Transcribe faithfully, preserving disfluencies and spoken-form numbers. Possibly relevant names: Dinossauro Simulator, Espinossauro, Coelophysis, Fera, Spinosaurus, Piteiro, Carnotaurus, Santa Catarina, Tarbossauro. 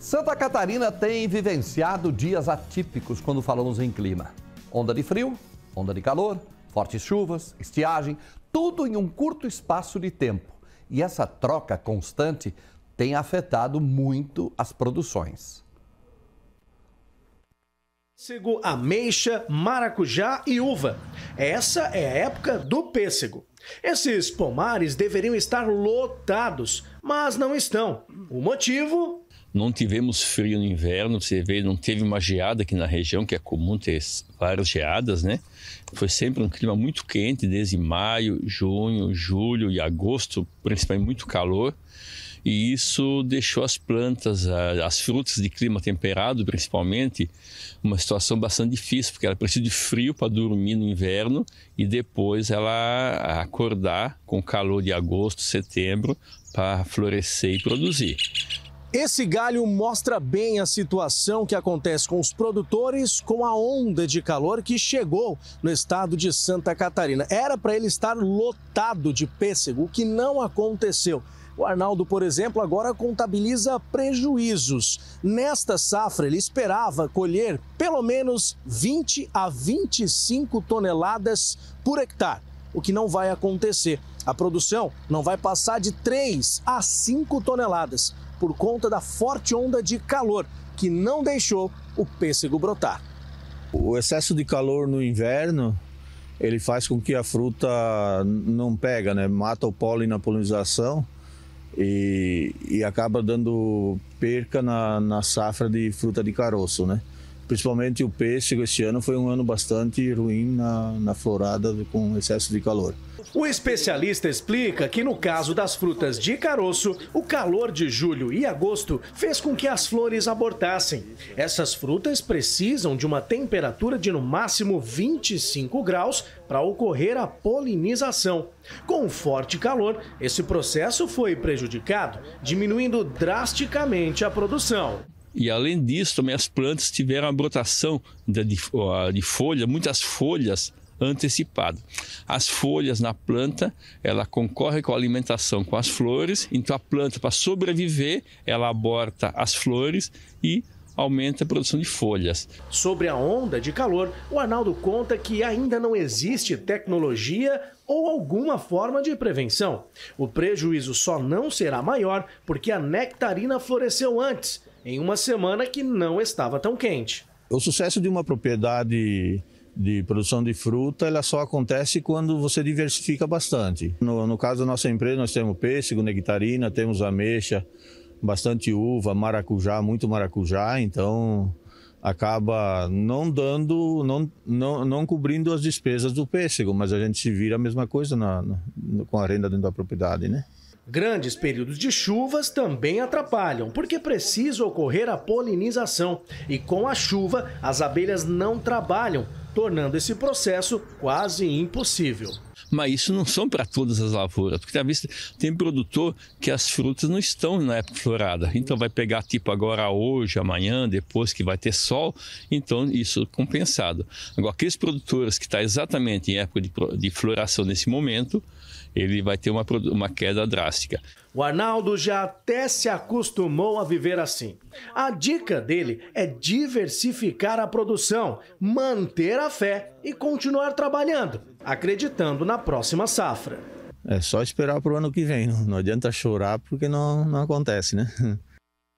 Santa Catarina tem vivenciado dias atípicos quando falamos em clima. Onda de frio, onda de calor, fortes chuvas, estiagem, tudo em um curto espaço de tempo. E essa troca constante tem afetado muito as produções. Pêssego, ameixa, maracujá e uva. Essa é a época do pêssego. Esses pomares deveriam estar lotados, mas não estão. O motivo... Não tivemos frio no inverno, você vê, não teve uma geada aqui na região, que é comum ter várias geadas, né? Foi sempre um clima muito quente, desde maio, junho, julho e agosto, principalmente muito calor. E isso deixou as plantas, as frutas de clima temperado, principalmente, uma situação bastante difícil, porque ela precisa de frio para dormir no inverno e depois ela acordar com o calor de agosto, setembro, para florescer e produzir. Esse galho mostra bem a situação que acontece com os produtores com a onda de calor que chegou no estado de Santa Catarina. Era para ele estar lotado de pêssego, o que não aconteceu. O Arnaldo, por exemplo, agora contabiliza prejuízos. Nesta safra, ele esperava colher pelo menos vinte a vinte e cinco toneladas por hectare, o que não vai acontecer. A produção não vai passar de três a cinco toneladas, por conta da forte onda de calor, que não deixou o pêssego brotar. O excesso de calor no inverno, ele faz com que a fruta não pega, né? Mata o pólen na polinização e, e acaba dando perca na, na safra de fruta de caroço, né? Principalmente o pêssego, esse ano foi um ano bastante ruim na, na florada com excesso de calor. O especialista explica que no caso das frutas de caroço, o calor de julho e agosto fez com que as flores abortassem. Essas frutas precisam de uma temperatura de no máximo vinte e cinco graus para ocorrer a polinização. Com forte calor, esse processo foi prejudicado, diminuindo drasticamente a produção. E além disso, também as plantas tiveram a brotação de, de, de folha, muitas folhas antecipadas. As folhas na planta, ela concorre com a alimentação com as flores, então a planta, para sobreviver, ela aborta as flores e aumenta a produção de folhas. Sobre a onda de calor, o Arnaldo conta que ainda não existe tecnologia ou alguma forma de prevenção. O prejuízo só não será maior porque a nectarina floresceu antes, em uma semana que não estava tão quente. O sucesso de uma propriedade de produção de fruta, ela só acontece quando você diversifica bastante. No, no caso da nossa empresa, nós temos pêssego, nectarina, temos ameixa, bastante uva, maracujá, muito maracujá, então acaba não dando, não, não, não cobrindo as despesas do pêssego, mas a gente se vira a mesma coisa na, na, com a renda dentro da propriedade, né? Grandes períodos de chuvas também atrapalham, porque precisa ocorrer a polinização. E com a chuva, as abelhas não trabalham, tornando esse processo quase impossível. Mas isso não são para todas as lavouras, porque talvez tem produtor que as frutas não estão na época florada. Então vai pegar tipo agora, hoje, amanhã, depois que vai ter sol, então isso é compensado. Agora, aqueles produtores que estão exatamente em época de, de floração nesse momento, ele vai ter uma, uma queda drástica. O Arnaldo já até se acostumou a viver assim. A dica dele é diversificar a produção, manter a fé e continuar trabalhando, acreditando na próxima safra. É só esperar para o ano que vem, não adianta chorar porque não, não acontece, né?